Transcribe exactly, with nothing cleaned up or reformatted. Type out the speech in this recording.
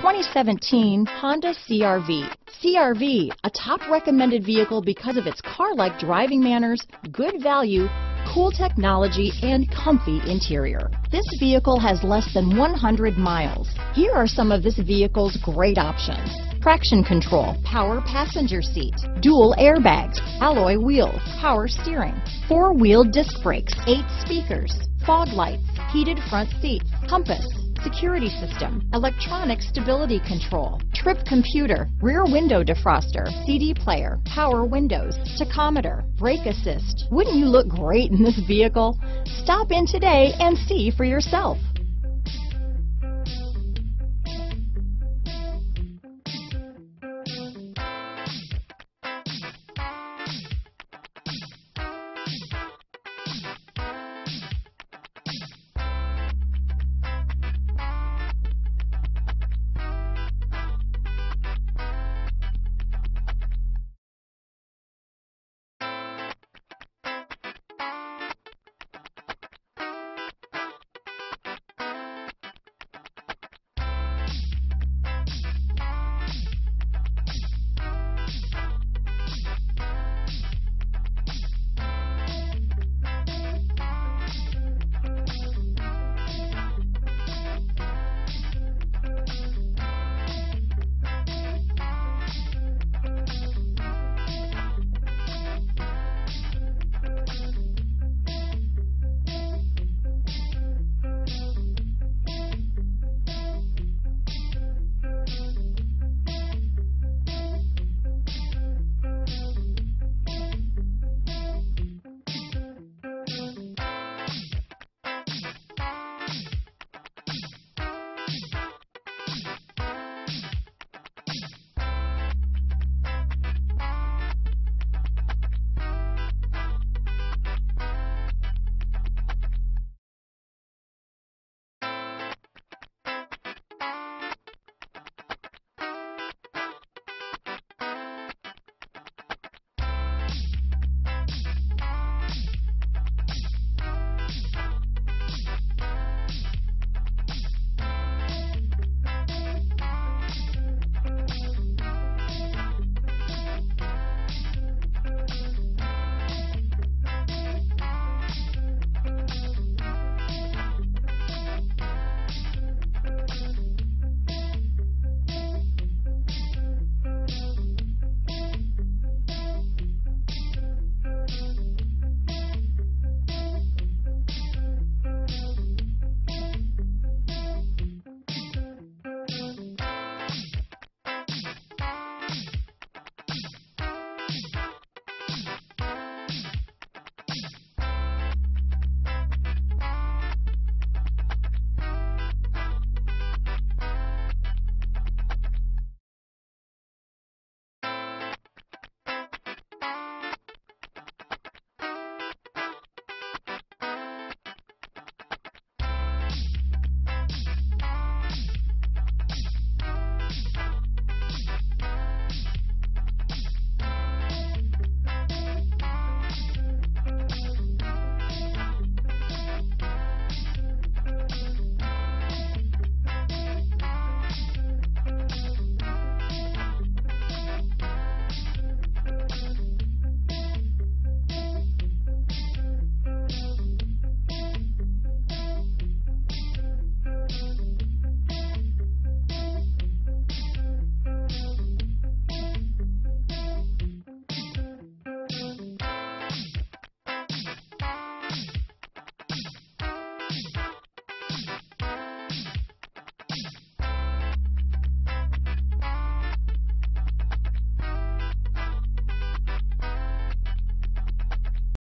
twenty seventeen Honda C R V. C R V, a top recommended vehicle because of its car-like driving manners, good value, cool technology, and comfy interior. This vehicle has less than one hundred miles. Here are some of this vehicle's great options: traction control, power passenger seat, dual airbags, alloy wheels, power steering, four-wheel disc brakes, eight speakers, fog lights, heated front seats, compass, security system, electronic stability control, trip computer, rear window defroster, C D player, power windows, tachometer, brake assist. Wouldn't you look great in this vehicle? Stop in today and see for yourself.